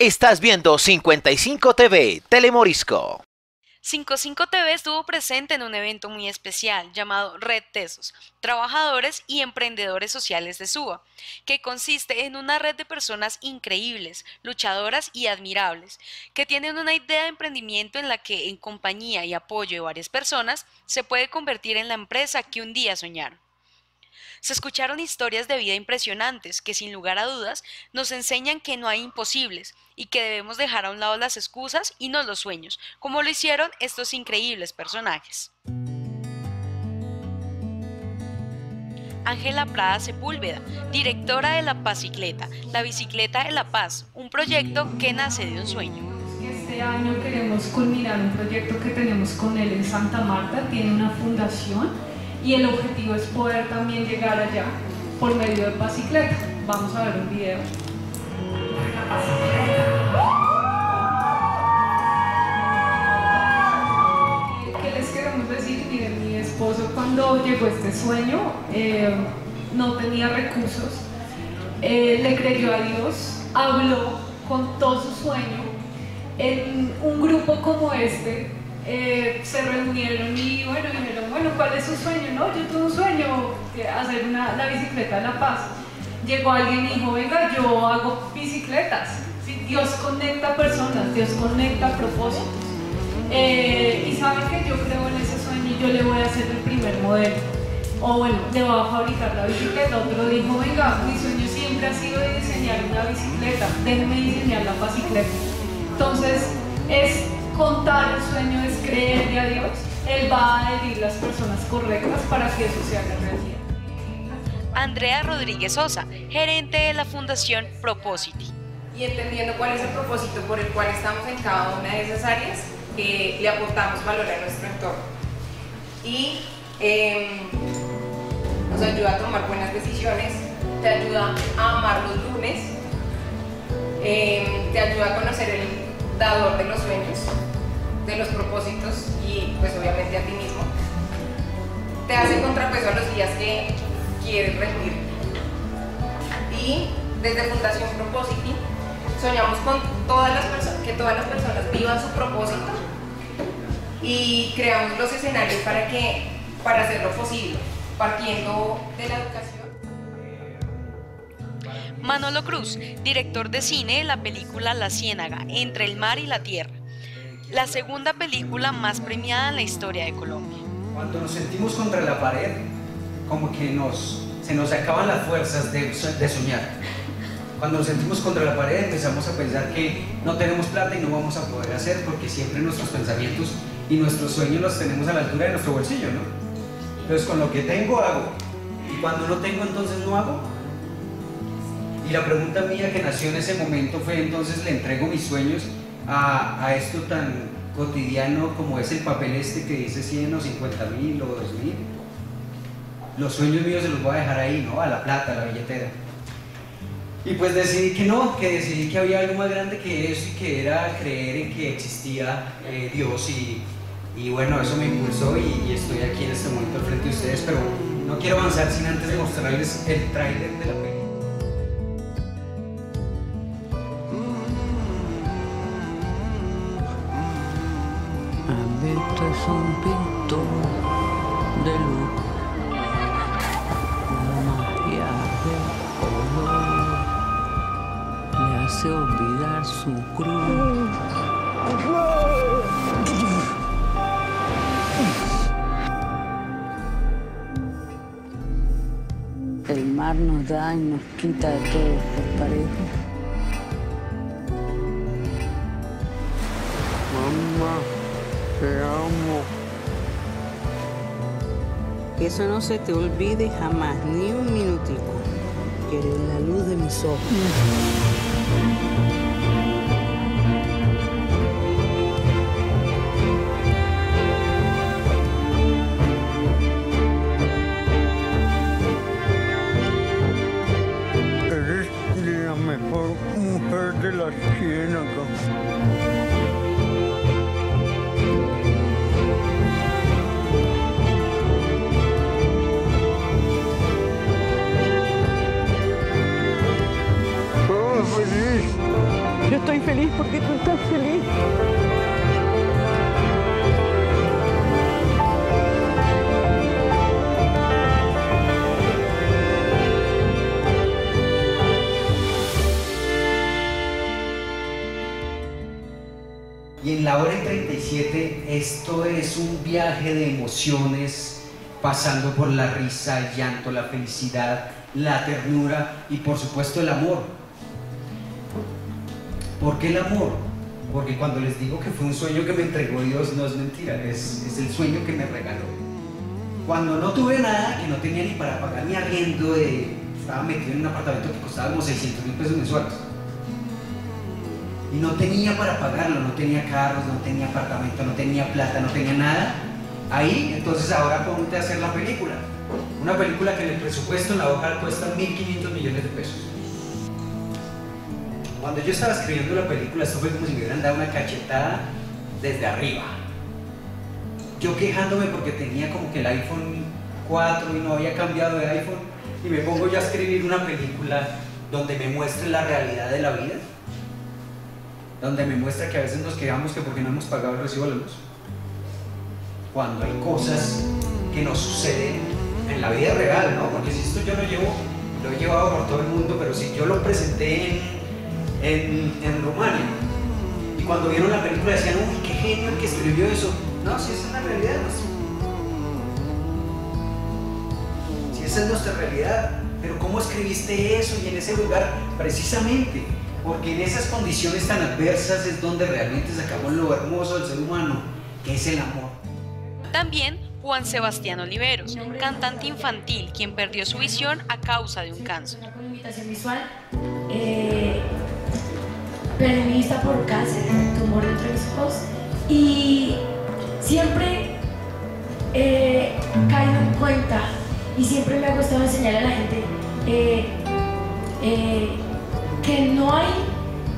Estás viendo 55TV, Telemorisco. 55TV estuvo presente en un evento muy especial llamado Red Tesos, Trabajadores y Emprendedores Sociales de Suba, que consiste en una red de personas increíbles, luchadoras y admirables, que tienen una idea de emprendimiento en la que, en compañía y apoyo de varias personas, se puede convertir en la empresa que un día soñaron. Se escucharon historias de vida impresionantes que, sin lugar a dudas, nos enseñan que no hay imposibles y que debemos dejar a un lado las excusas y no los sueños, como lo hicieron estos increíbles personajes. Ángela Prada Sepúlveda, directora de La Bicicleta de la Paz, un proyecto que nace de un sueño. Este año queremos culminar un proyecto que tenemos con él en Santa Marta, tiene una fundación, y el objetivo es poder también llegar allá por medio de bicicleta. Vamos a ver un video. ¿Qué les queremos decir? Miren, mi esposo cuando llegó este sueño no tenía recursos, le creyó a Dios, habló con todo su sueño. En un grupo como este se reunieron y bueno, dijeron, bueno, ¿cuál es su sueño? No, yo tuve un sueño, hacer la bicicleta de la paz. Llegó alguien y dijo, venga, yo hago bicicletas. Sí, Dios conecta personas, Dios conecta propósitos. Y saben que yo creo en ese sueño y yo le voy a hacer el primer modelo. O bueno, le voy a fabricar la bicicleta. Otro dijo, venga, mi sueño siempre ha sido de diseñar una bicicleta, déjenme diseñar la bicicleta. Entonces, es contar el sueño, es creerle a Dios. Él va a elegir las personas correctas para que eso se haga realidad. Andrea Rodríguez Sosa, gerente de la Fundación Propósito. Y entendiendo cuál es el propósito por el cual estamos en cada una de esas áreas, le aportamos valor a nuestro entorno. Y nos ayuda a tomar buenas decisiones, te ayuda a amar los lunes, te ayuda a conocer el dador de los sueños, de los propósitos y pues obviamente a ti mismo. Te hace contrapeso a los días que quieres rendir. Y desde Fundación Propósito soñamos con que todas las personas vivan su propósito y creamos los escenarios para hacerlo posible, partiendo de la educación. Manolo Cruz, director de cine de la película La Ciénaga, Entre el Mar y la Tierra, la segunda película más premiada en la historia de Colombia. Cuando nos sentimos contra la pared, como que se nos acaban las fuerzas de soñar. Cuando nos sentimos contra la pared empezamos a pensar que no tenemos plata y no vamos a poder hacer, porque siempre nuestros pensamientos y nuestros sueños los tenemos a la altura de nuestro bolsillo, ¿no? Entonces con lo que tengo hago, y cuando no tengo entonces no hago. Y la pregunta mía que nació en ese momento fue, entonces le entrego mis sueños a esto tan cotidiano como es el papel este que dice 100 o 50.000 o 2.000. Los sueños míos se los voy a dejar ahí, ¿no? A la plata, a la billetera. Y pues decidí que no, que decidí que había algo más grande que eso, y que era creer en que existía Dios, y bueno, eso me impulsó y estoy aquí en este momento al frente de ustedes, pero no quiero avanzar sin antes mostrarles el tráiler de la película. Es un pintor de luz, una magia de color, le hace olvidar su cruz. El mar nos da y nos quita de todo por parejo. Mamá, te amo. Que eso no se te olvide jamás, ni un minutito. Que eres la luz de mis ojos. Eres la mejor mujer de la ciénaga. estoy feliz porque tú estás feliz. Y en la hora y 37, esto es un viaje de emociones, pasando por la risa, el llanto, la felicidad, la ternura y por supuesto el amor. ¿Por qué el amor? Porque cuando les digo que fue un sueño que me entregó Dios, no es mentira, es el sueño que me regaló. Cuando no tuve nada, que no tenía ni para pagar ni arriendo, estaba metido en un apartamento que costaba como 600.000 pesos mensuales. Y no tenía para pagarlo, no tenía carros, no tenía apartamento, no tenía plata, no tenía nada. Ahí, entonces ahora ponte a hacer la película. Una película que en el presupuesto en la hoja cuesta 1.500 millones de pesos. Cuando yo estaba escribiendo la película, esto fue como si me hubieran dado una cachetada desde arriba. Yo quejándome porque tenía como que el iPhone 4 y no había cambiado de iPhone, y me pongo yo a escribir una película donde me muestre la realidad de la vida, donde me muestra que a veces nos quejamos que porque no hemos pagado el recibo de la luz, cuando hay cosas que nos suceden en la vida real, ¿no? Porque si esto yo lo he llevado por todo el mundo, pero si yo lo presenté en Rumania, y cuando vieron la película decían, uy, qué genio el que escribió eso. No, si esa es la realidad, no. Si esa es nuestra realidad, pero ¿cómo escribiste eso y en ese lugar precisamente? Porque en esas condiciones tan adversas es donde realmente sacamos lo hermoso del ser humano, que es el amor. También Juan Sebastián Oliveros, un cantante infantil, quien perdió su visión a causa de un cáncer. Una comunicación visual, perdí mi vista por cáncer, tumor retroexpuesto, y siempre caigo en cuenta, y siempre me ha gustado enseñar a la gente que no hay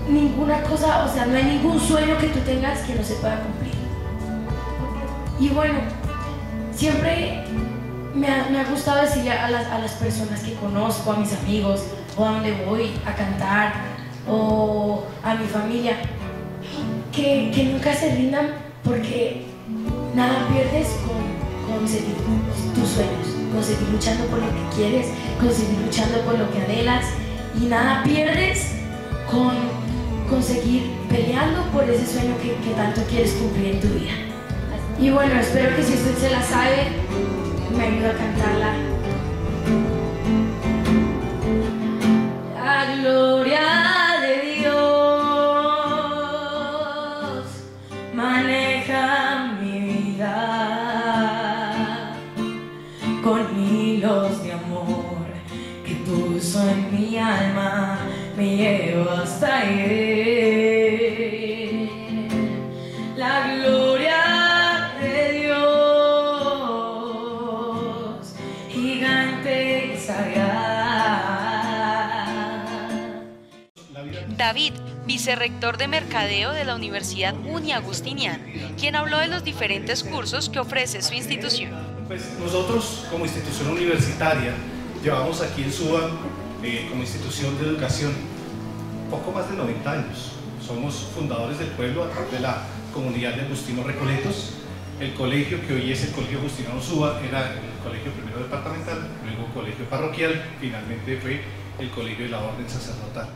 ninguna cosa, o sea, no hay ningún sueño que tú tengas que no se pueda cumplir. Y bueno, siempre me ha gustado decirle a las personas que conozco, a mis amigos, o a donde voy a cantar, o a mi familia, que nunca se rindan, porque nada pierdes con conseguir tus sueños, con seguir luchando por lo que quieres, con seguir luchando por lo que anhelas, y nada pierdes con seguir peleando por ese sueño que tanto quieres cumplir en tu vida. Y bueno, espero que si usted se la sabe, me ayude a cantarla. La gloria de Dios maneja mi vida con hilos de amor. Puso en mi alma, me llevo hasta él. La gloria de Dios, gigante y sagaz. David, vicerrector de Mercadeo de la Universidad Uniagustiniana, quien habló de los diferentes cursos que ofrece su institución. Pues nosotros, como institución universitaria, llevamos aquí en Suba, como institución de educación, poco más de 90 años. Somos fundadores del pueblo a través de la comunidad de Agustinos Recoletos. El colegio que hoy es el Colegio Agustino Usúa era el colegio primero departamental, luego colegio parroquial, finalmente fue el colegio de la orden sacerdotal.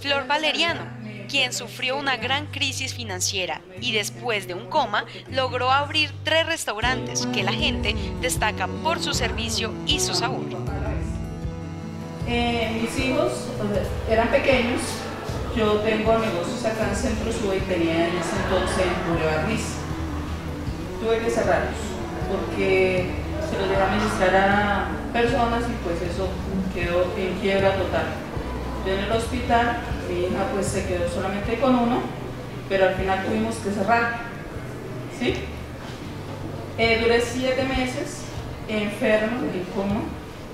Flor Valeriano, quien sufrió una gran crisis financiera y después de un coma logró abrir 3 restaurantes que la gente destaca por su servicio y su sabor. Mis hijos eran pequeños, yo tengo negocios acá en Centro Suba y tenía en ese entonces en Bulevar Riz. Tuve que cerrarlos porque se los dejaba administrar a personas y pues eso quedó en quiebra total. Yo en el hospital, mi hija pues se quedó solamente con uno, pero al final tuvimos que cerrar, ¿sí? Duré 7 meses enfermo, en coma.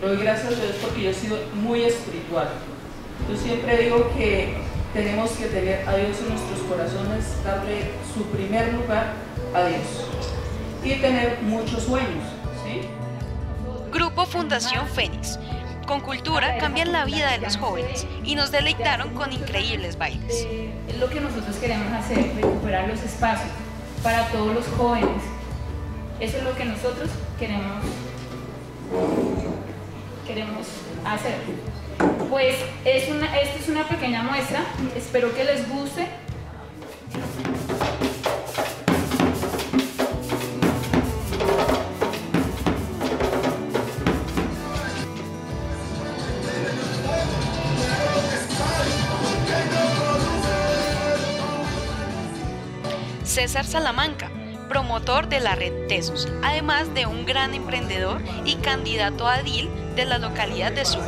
Le doy gracias a Dios porque yo he sido muy espiritual. Yo siempre digo que tenemos que tener a Dios en nuestros corazones, darle su primer lugar a Dios y tener muchos sueños, ¿sí? Grupo Fundación Fénix, con cultura cambian la vida de los jóvenes y nos deleitaron con increíbles bailes. Es lo que nosotros queremos hacer, recuperar los espacios para todos los jóvenes. Eso es lo que nosotros queremos hacer. Pues esta es una pequeña muestra, espero que les guste. César Salamanca, promotor de la Red Tesos, además de un gran emprendedor y candidato a edil de la localidad de Suba.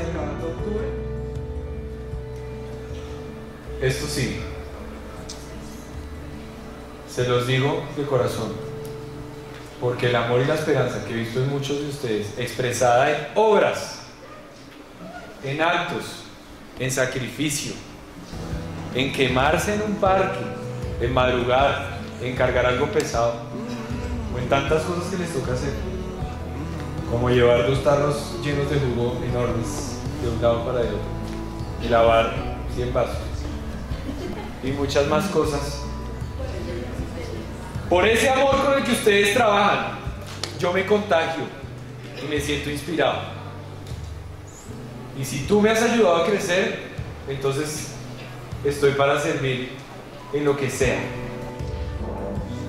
Esto sí, se los digo de corazón, porque el amor y la esperanza que he visto en muchos de ustedes, expresada en obras, en actos, en sacrificio, en quemarse en un parque, en madrugar, en cargar algo pesado, o en tantas cosas que les toca hacer, como llevar dos tarros llenos de jugo enormes de un lado para el otro, y lavar 100 vasos, y muchas más cosas. Por ese amor con el que ustedes trabajan, yo me contagio y me siento inspirado. Y si tú me has ayudado a crecer, entonces estoy para servir en lo que sea.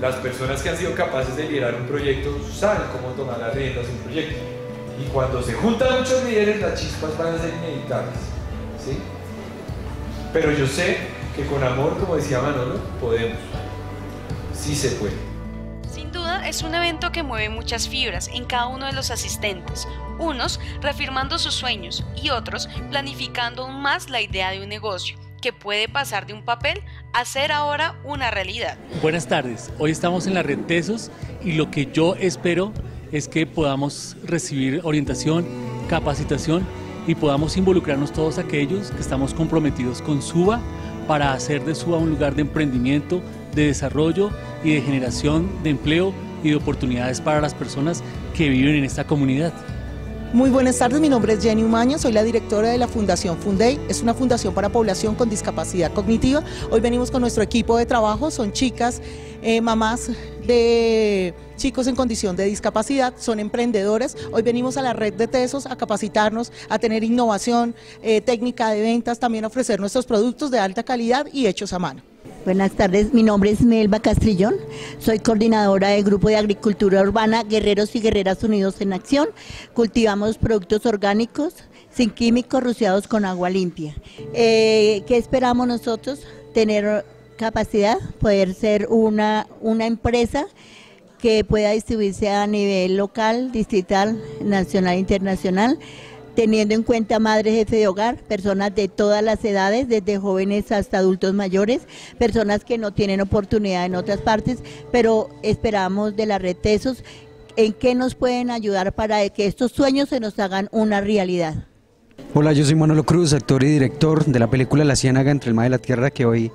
Las personas que han sido capaces de liderar un proyecto saben cómo tomar las riendas de un proyecto. Y cuando se juntan muchos líderes, las chispas van a ser inevitables, ¿sí? Pero yo sé que con amor, como decía Manolo, podemos. Sí se puede. Sin duda, es un evento que mueve muchas fibras en cada uno de los asistentes. Unos reafirmando sus sueños y otros planificando aún más la idea de un negocio que puede pasar de un papel a ser ahora una realidad. Buenas tardes, hoy estamos en la Red Tesos y lo que yo espero es que podamos recibir orientación, capacitación y podamos involucrarnos todos aquellos que estamos comprometidos con Suba para hacer de Suba un lugar de emprendimiento, de desarrollo y de generación de empleo y de oportunidades para las personas que viven en esta comunidad. Muy buenas tardes, mi nombre es Jenny Umaña, soy la directora de la Fundación Funday, es una fundación para población con discapacidad cognitiva. Hoy venimos con nuestro equipo de trabajo, son chicas, mamás de chicos en condición de discapacidad, son emprendedoras. Hoy venimos a la Red de Tesos a capacitarnos, a tener innovación, técnica de ventas, también a ofrecer nuestros productos de alta calidad y hechos a mano. Buenas tardes, mi nombre es Melba Castrillón, soy coordinadora del Grupo de Agricultura Urbana Guerreros y Guerreras Unidos en Acción. Cultivamos productos orgánicos, sin químicos, rociados con agua limpia. ¿Qué esperamos nosotros? Tener capacidad, poder ser una empresa que pueda distribuirse a nivel local, distrital, nacional e internacional, teniendo en cuenta madres, jefe de hogar, personas de todas las edades, desde jóvenes hasta adultos mayores, personas que no tienen oportunidad en otras partes, pero esperamos de la Red Tesos en qué nos pueden ayudar para que estos sueños se nos hagan una realidad. Hola, yo soy Manolo Cruz, actor y director de la película La Ciénaga, Entre el Mar y la Tierra, que hoy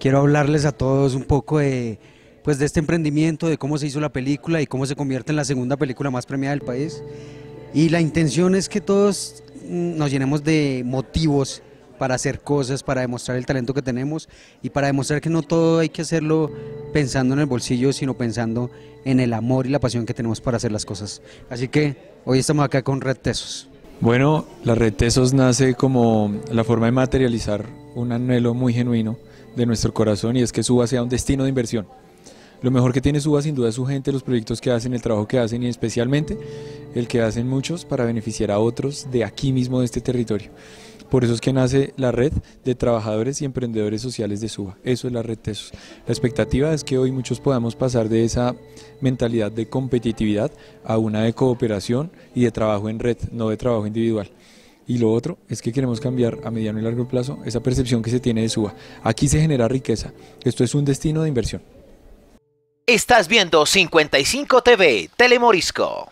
quiero hablarles a todos un poco de este emprendimiento, de cómo se hizo la película y cómo se convierte en la segunda película más premiada del país. Y la intención es que todos nos llenemos de motivos para hacer cosas, para demostrar el talento que tenemos y para demostrar que no todo hay que hacerlo pensando en el bolsillo, sino pensando en el amor y la pasión que tenemos para hacer las cosas. Así que hoy estamos acá con Red Tesos. Bueno, la Red Tesos nace como la forma de materializar un anhelo muy genuino de nuestro corazón, y es que Suba sea un destino de inversión. Lo mejor que tiene Suba sin duda es su gente, los proyectos que hacen, el trabajo que hacen y especialmente el que hacen muchos para beneficiar a otros de aquí mismo, de este territorio. Por eso es que nace la Red de Trabajadores y Emprendedores Sociales de Suba. Eso es la Red Tesos. La expectativa es que hoy muchos podamos pasar de esa mentalidad de competitividad a una de cooperación y de trabajo en red, no de trabajo individual. Y lo otro es que queremos cambiar a mediano y largo plazo esa percepción que se tiene de Suba. Aquí se genera riqueza. Esto es un destino de inversión. Estás viendo 55TV, Telemorisco.